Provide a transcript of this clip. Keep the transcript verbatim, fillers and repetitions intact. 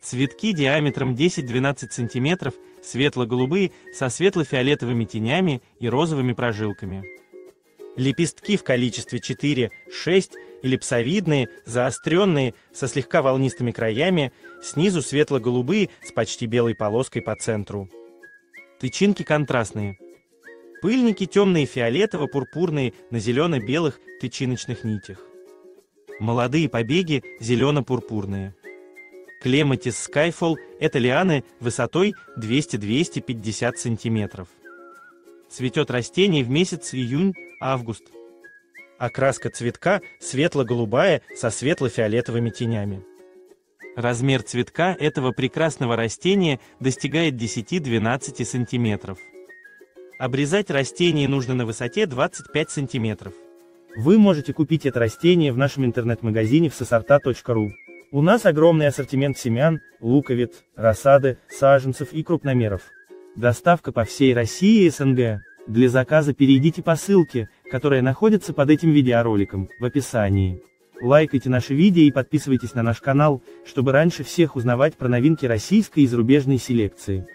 Цветки диаметром десять-двенадцать сантиметров, светло-голубые, со светло-фиолетовыми тенями и розовыми прожилками. Лепестки в количестве четыре-шесть, эллипсовидные, заостренные, со слегка волнистыми краями, снизу светло-голубые с почти белой полоской по центру. Тычинки контрастные. Пыльники темные фиолетово-пурпурные на зелено-белых тычиночных нитях. Молодые побеги зелено-пурпурные. Clematis Skyfall – это лианы высотой двести-двести пятьдесят сантиметров. Цветет растение в месяц июнь-август. Окраска цветка светло-голубая со светло-фиолетовыми тенями. Размер цветка этого прекрасного растения достигает десяти-двенадцати сантиметров. Обрезать растение нужно на высоте двадцать пять сантиметров. Вы можете купить это растение в нашем интернет-магазине в эс е сорта точка ру. У нас огромный ассортимент семян, луковиц, рассады, саженцев и крупномеров. Доставка по всей России и СНГ. Для заказа перейдите по ссылке, которая находится под этим видеороликом, в описании. Лайкайте наши видео и подписывайтесь на наш канал, чтобы раньше всех узнавать про новинки российской и зарубежной селекции.